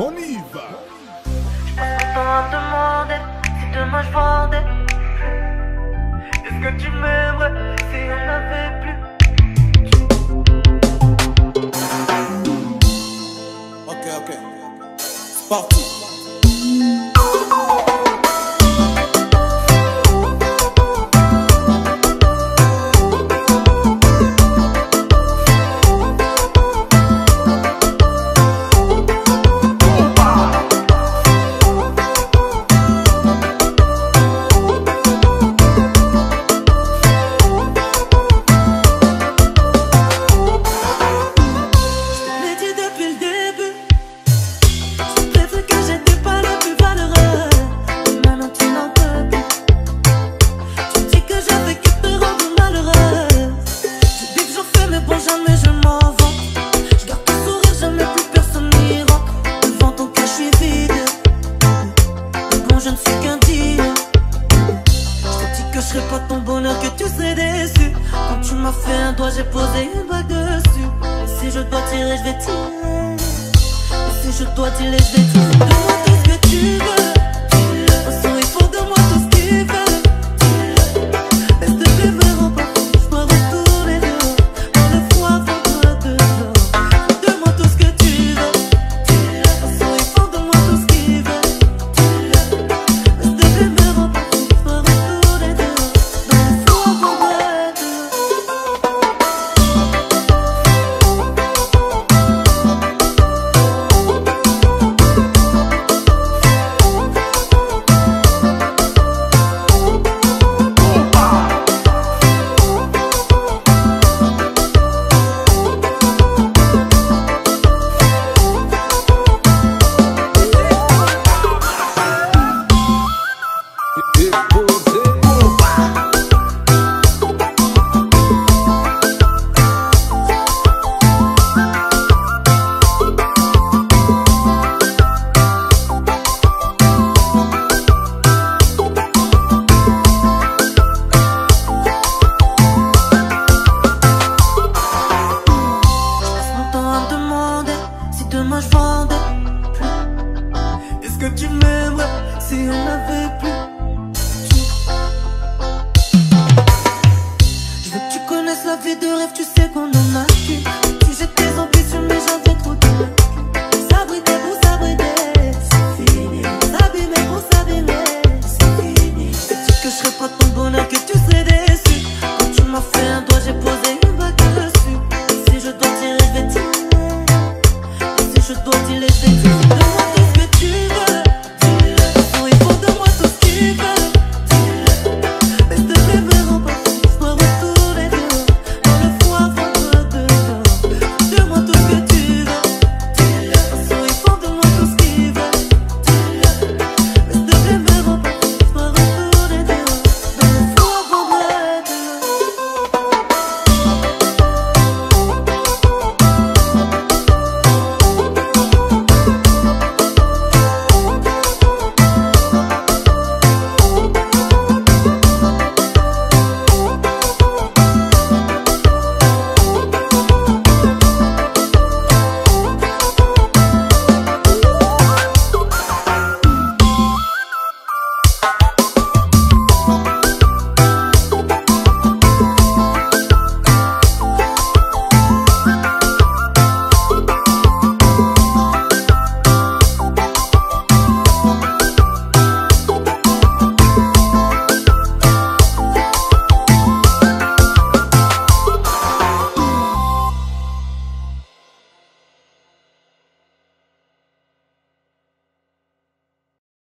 On y va. Je passe pas à demander si demain je vendais plus. Est-ce que tu m'aimerais si on n'avait plus? Ok, c'est parti. La vie de rêve, tu sais qu'on en a plus.